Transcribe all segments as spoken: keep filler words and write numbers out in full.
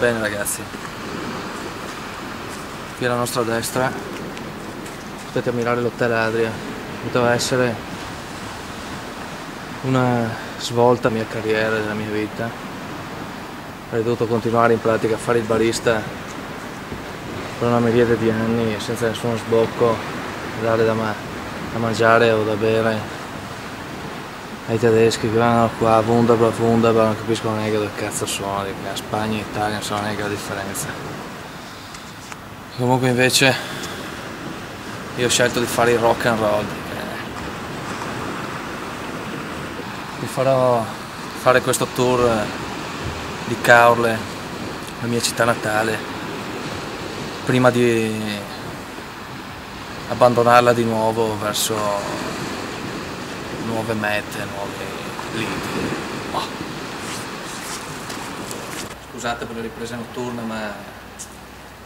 Bene ragazzi, qui alla nostra destra potete ammirare l'Hotel Adria. Poteva essere una svolta mia carriera, della mia vita. Avrei dovuto continuare in pratica a fare il barista per una miriade di anni senza nessuno sbocco, dare da, ma da mangiare o da bere ai tedeschi che vanno qua, wunderbar, wunderbar, non capiscono neanche dove cazzo sono, a Spagna e Italia non so neanche la differenza. Comunque invece io ho scelto di fare il rock and roll. Vi farò fare questo tour di Caorle, la mia città natale, prima di abbandonarla di nuovo verso nuove mete, nuovi liti. Oh. Scusate per le riprese notturne, ma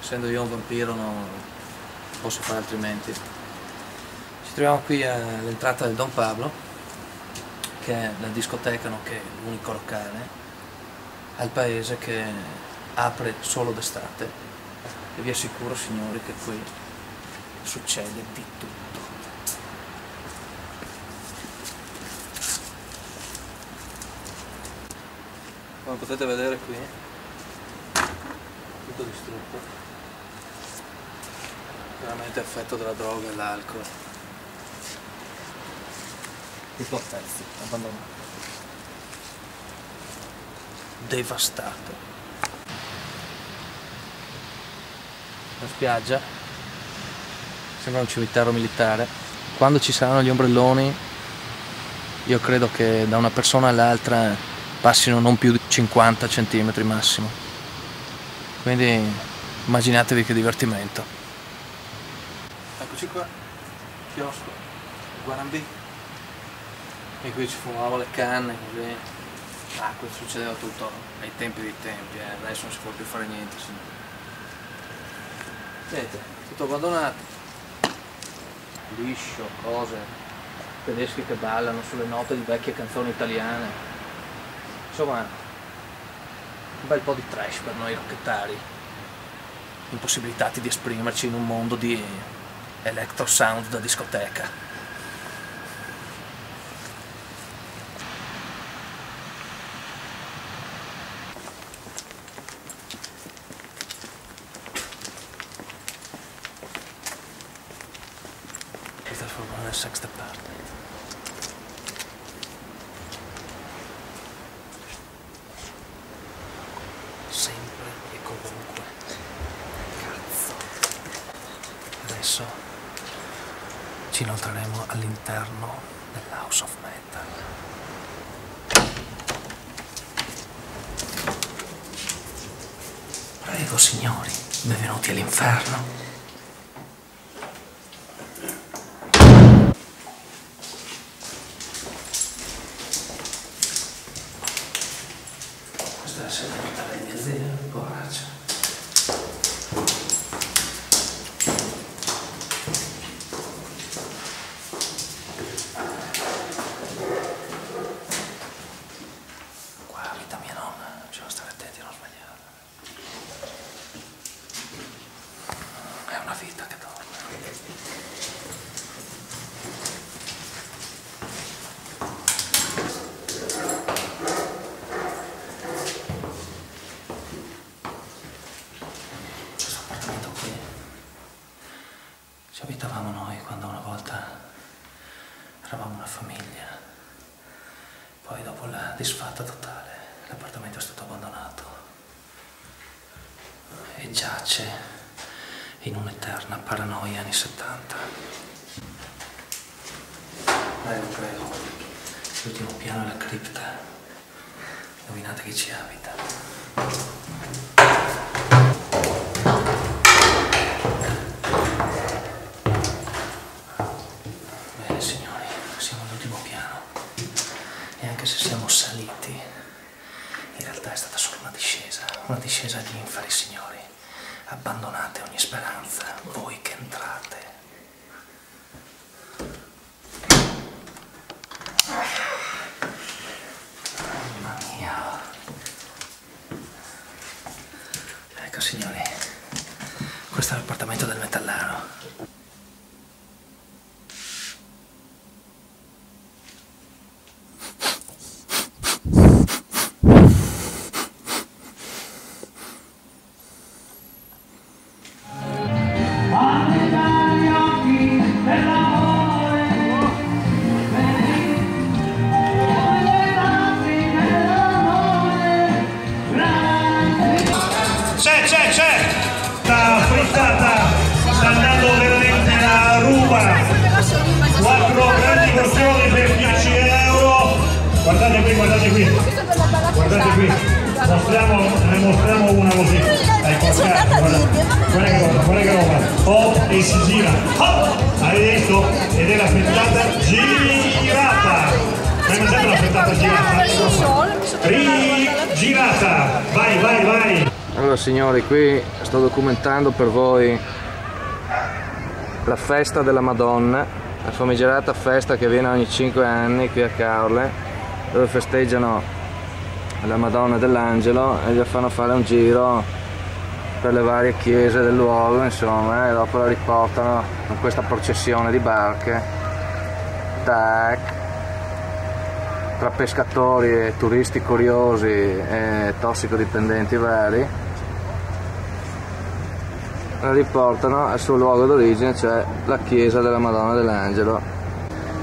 essendo io un vampiro non posso fare altrimenti. Ci troviamo qui all'entrata del Don Pablo, che è la discoteca, nonché che è l'unico locale al paese che apre solo d'estate. E vi assicuro, signori, che qui succede di tutto. Come potete vedere qui, tutto distrutto, veramente effetto della droga e l'alcol, tutto a pezzi, abbandonato, devastato. La spiaggia sembra un cimitero militare. Quando ci saranno gli ombrelloni, io credo che da una persona all'altra passino non più di cinquanta centimetri massimo, quindi immaginatevi che divertimento. Eccoci qua, chiosco Guarambì, e qui ci fumavano le canne così. Ah, questo succedeva tutto ai tempi dei tempi, eh. Adesso non si può più fare niente, sì. Vedete, tutto abbandonato, liscio, cose, tedeschi che ballano sulle note di vecchie canzoni italiane. Insomma, un bel po' di trash per noi rockettari, impossibilitati di esprimerci in un mondo di electro sound da discoteca. Si trasforma nel sex department. Sempre e comunque, cazzo. Adesso ci inoltreremo all'interno dell'House of Metal. Prego signori, benvenuti all'inferno. Questa è la seduta di mia zia, poraccia. eravamo una famiglia. Poi dopo la disfatta totale, l'appartamento è stato abbandonato e giace in un'eterna paranoia anni settanta. Prego, prego. L'ultimo piano è la cripta. Indovinate chi ci abita. Una discesa agli inferi, signori. Abbandonate ogni speranza, voi che entrate. Mamma mia. Ecco, signori, questo è l'appartamento del metallaro. Guardate qui, guardate qui, guardate qui, mostriamo, ne mostriamo una così, ecco, guarda che roba, guarda che roba, oh, e si gira, oh, hai detto, ed è la frittata girata, hai mangiato la frittata girata, rigirata, vai, vai, vai. Allora signori, qui sto documentando per voi la festa della Madonna, la famigerata festa che viene ogni cinque anni qui a Caorle, dove festeggiano la Madonna dell'Angelo e gli fanno fare un giro per le varie chiese del luogo, insomma, e dopo la riportano in questa processione di barche, tac, tra pescatori e turisti curiosi e tossicodipendenti vari, la riportano al suo luogo d'origine, cioè la chiesa della Madonna dell'Angelo.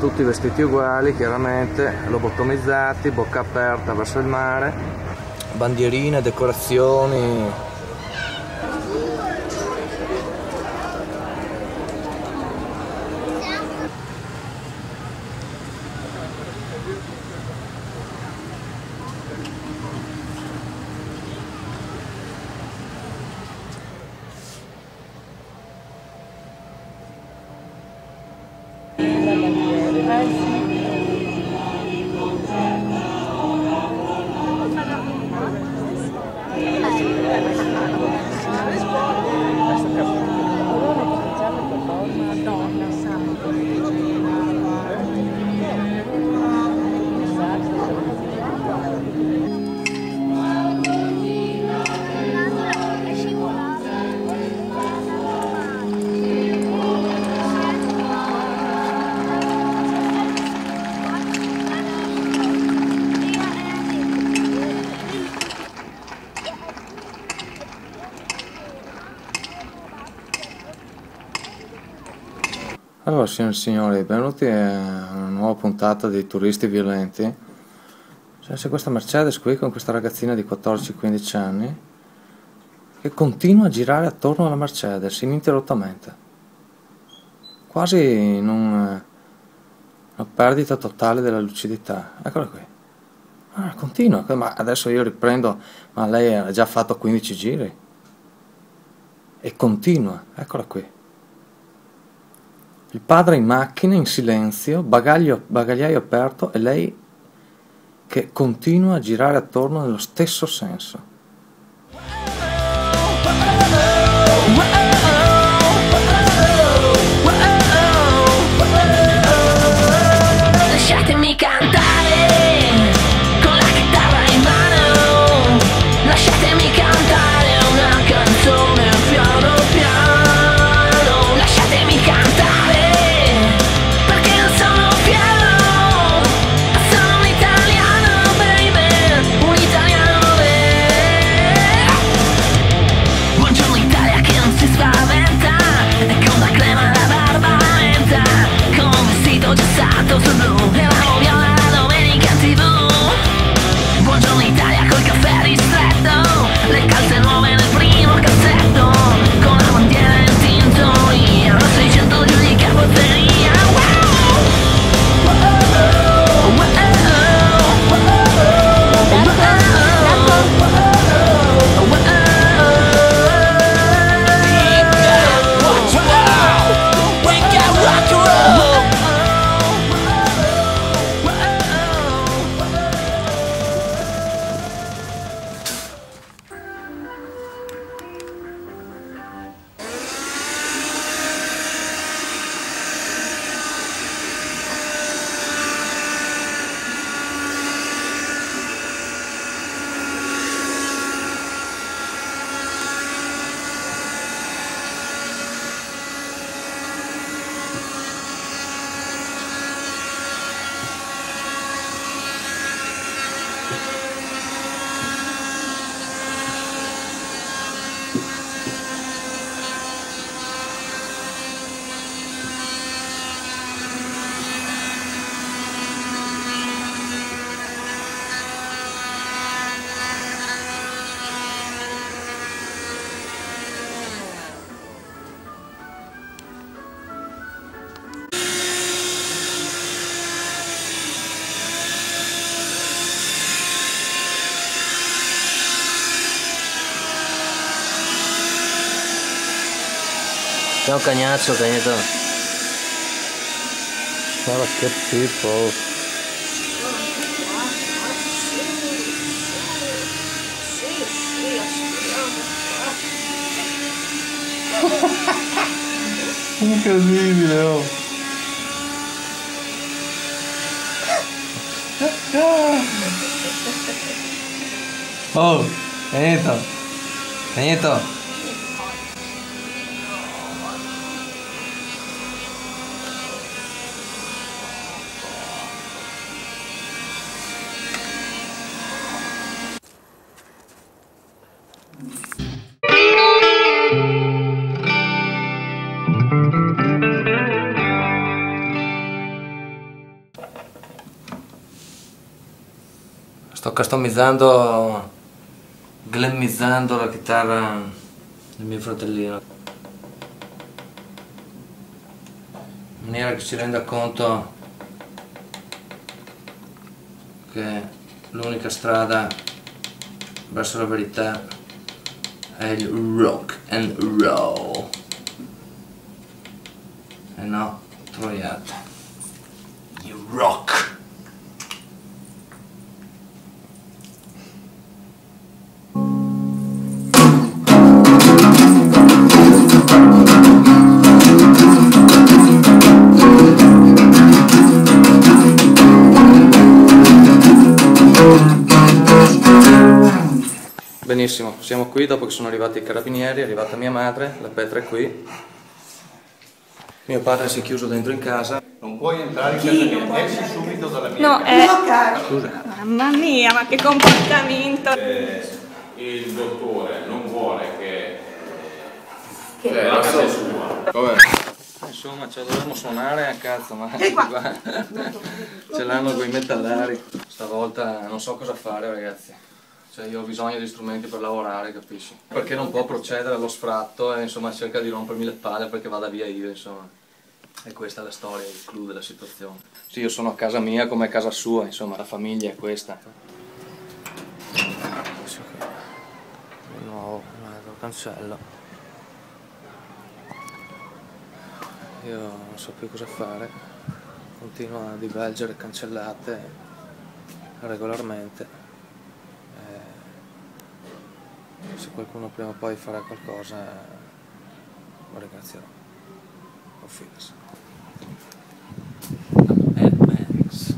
Tutti vestiti uguali, chiaramente, lobotomizzati, bocca aperta verso il mare, bandierine, decorazioni. Allora signori e signori, benvenuti a una nuova puntata di Turisti Violenti. C'è questa Mercedes qui con questa ragazzina di quattordici quindici anni che continua a girare attorno alla Mercedes ininterrottamente, quasi in un, una perdita totale della lucidità. Eccola qui, ah, continua, ma adesso io riprendo, ma lei ha già fatto quindici giri e continua, eccola qui. Il padre in macchina, in silenzio, bagaglio, bagagliaio aperto, e lei che continua a girare attorno nello stesso senso. Lasciatemi cantare con la chitarra in mano, lasciatemi cantare una canzone piano piano, lasciatemi cantare. Italiano, baby, un italiano, baby. Ciao cagnaccio, cagnetto. Guarda che tipo. Incredibile, oh. Oh, cagnetto. Cagnetto. Sto customizzando, glammizzando la chitarra del mio fratellino, in maniera che si renda conto che l'unica strada verso la verità è il rock and roll e no, troiate, il rock. Benissimo, siamo qui dopo che sono arrivati i carabinieri, è arrivata mia madre, la Petra è qui. Mio padre si è chiuso dentro in casa. Non puoi entrare in casa mia, esci subito dalla mia no, casa. Eh, no, caro. Scusa. Mamma mia, ma che comportamento! Eh, il dottore non vuole che... Che eh, la casa è sua. Vabbè. Insomma, ce la dovremmo suonare a cazzo, ma qua. Ce l'hanno quei metallari. Stavolta non so cosa fare, ragazzi. Cioè io ho bisogno di strumenti per lavorare, capisci? Perché non può procedere allo sfratto e insomma cerca di rompermi le palle perché vada via io, insomma. E questa è la storia, il clou della situazione. Sì, io sono a casa mia come a casa sua, insomma, la famiglia è questa. Di nuovo, lo cancello. Io non so più cosa fare. Continuo a divergere cancellate regolarmente. Se qualcuno prima o poi farà qualcosa, lo ringrazierò. Confidenza. Mad Max.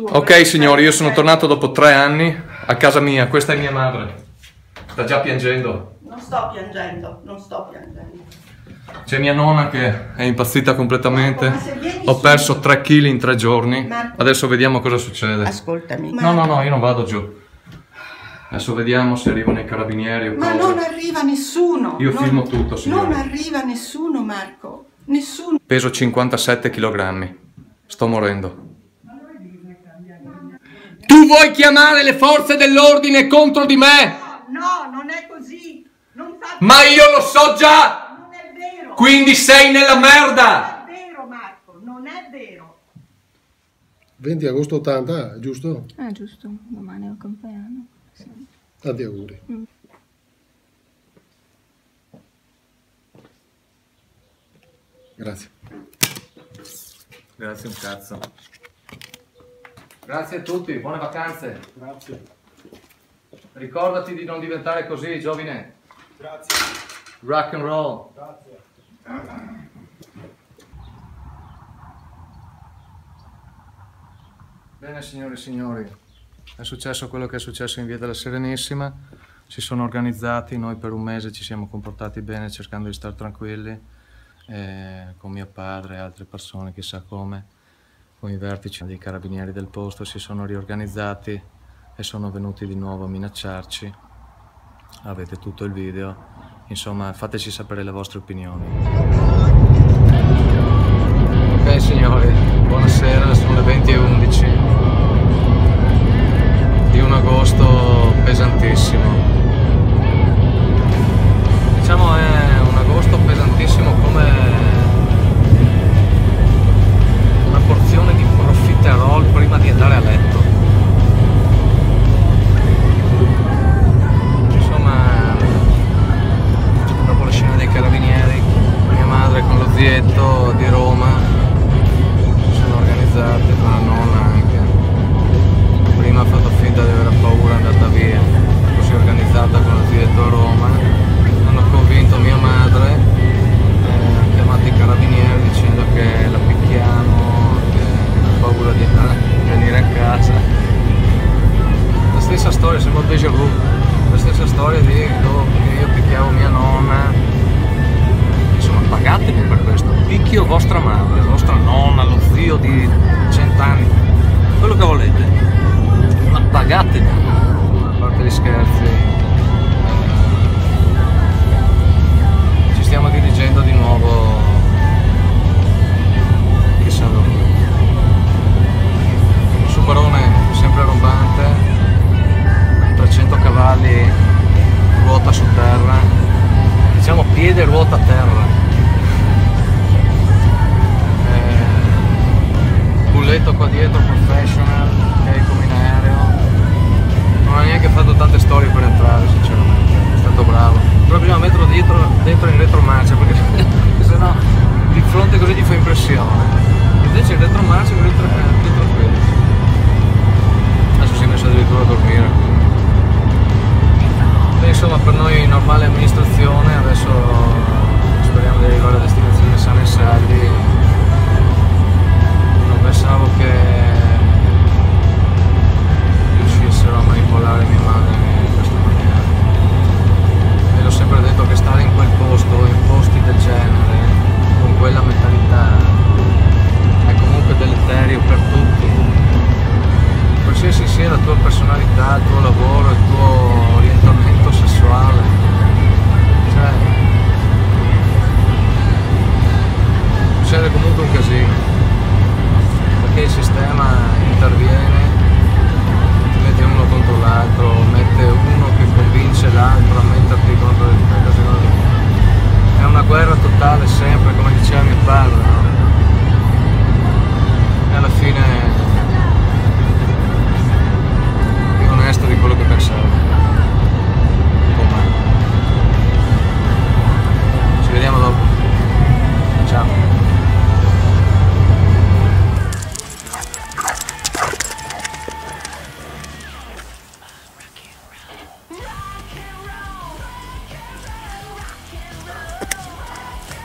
Ok signori, io sono tornato dopo tre anni a casa mia, questa è mia madre. Sta già piangendo. Non sto piangendo, non sto piangendo. C'è mia nonna che è impazzita completamente. Marco, ho perso tre chili in tre giorni. Marco, adesso vediamo cosa succede. Ascoltami. Marco. No, no, no, io non vado giù. Adesso vediamo se arrivano i carabinieri o ma cosa. Non arriva nessuno. Io non, filmo tutto, signori. Non arriva nessuno, Marco. Nessuno. Peso cinquantasette chilogrammi. Sto morendo. Tu vuoi chiamare le forze dell'ordine contro di me? No, no, non è così. Non fa... Ma io lo so già! Non è vero! Quindi sei nella merda! Non è vero, Marco, non è vero. venti agosto ottanta, giusto? Ah, giusto. Domani è il compleanno. Sì. Tanti auguri. Mm. Grazie. Grazie un cazzo. Grazie a tutti, buone vacanze. Grazie. Ricordati di non diventare così, giovine. Grazie. Rock and roll. Grazie. Bene signore e signori, è successo quello che è successo in Via della Serenissima. Si sono organizzati, noi per un mese ci siamo comportati bene cercando di stare tranquilli, eh, con mio padre e altre persone, chissà come. Poi i vertici dei carabinieri del posto si sono riorganizzati e sono venuti di nuovo a minacciarci. Avete tutto il video, insomma fateci sapere le vostre opinioni. Ok signori, buonasera, sono le venti e undici di un agosto pesantissimo. Diciamo è un agosto pesantissimo come... di profiterol prima di andare a letto. Insomma, dopo la scena dei carabinieri, mia madre con lo zietto di Roma si sono organizzate, ma la nonna anche. Prima ha fatto finta di avere paura, è andata via, poi si è organizzata con lo zietto a Roma, hanno convinto mia madre, eh, ha chiamato i carabinieri dicendo che la picchiamo, paura di venire a casa. La stessa storia, sembra déjà vu, la stessa storia di che io picchiavo mia nonna. Insomma, pagatemi per questo, picchio vostra madre, vostra nonna, lo zio di cent'anni, quello che volete, ma pagatemi. A parte gli scherzi, ci stiamo dirigendo di nuovo, chissà dove. Superone sempre rombante, trecento cavalli, ruota su terra, diciamo piede ruota terra, eh, bulletto qua dietro professional, ok, come in aereo. Non ha neanche fatto tante storie per entrare sinceramente, è stato bravo, però bisogna metterlo dietro, dentro in retromarcia perché sennò di fronte così ti fa impressione, invece in retromarcia così dietro quello. Adesso si è messo addirittura a dormire. Beh, insomma, per noi normale amministrazione, adesso speriamo di arrivare a destinazione sana e salvi. Non pensavo che riuscissero a manipolare mia madre in questa maniera. E l'ho sempre detto che stare in quel posto, in posti del genere, con quella mentalità, è comunque deleterio per tutti. Qualsiasi sia la tua personalità, il tuo lavoro, il tuo orientamento sessuale, cioè succede comunque un casino, perché il sistema interviene, mette uno contro l'altro, mette uno che convince l'altro a metterti contro l'altro, è una guerra totale sempre, come diceva mio padre, no? E alla fine di quello che pensavo. Ci vediamo dopo. Ciao.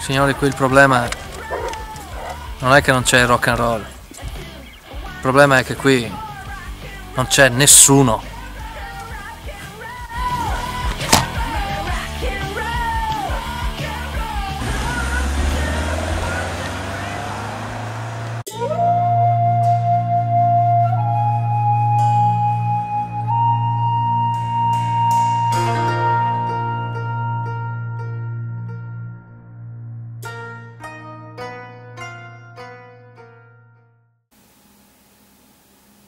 Signori, qui il problema non è che non c'è il rock and roll, Il problema è che qui non c'è nessuno.